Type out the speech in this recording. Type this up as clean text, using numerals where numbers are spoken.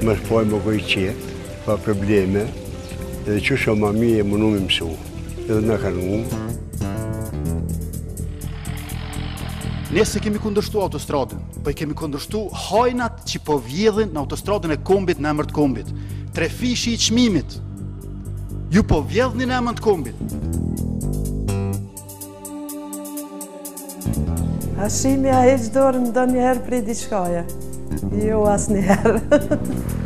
Më shpoj më goj qetë, pa probleme, edhe që shumë mami e mënu më mësu, edhe në kanu. Nese kemi kundërshtu autostradën, po i kemi kundërshtu hajnat që po vjedhin në autostradën e kombit në emër të kombit. Trefishi i çmimit, ju po vjedhni në emër të kombit. Hashimi a heqë dorën do njëherë prej diçkaje. Jo, asë njëherë.